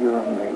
your name.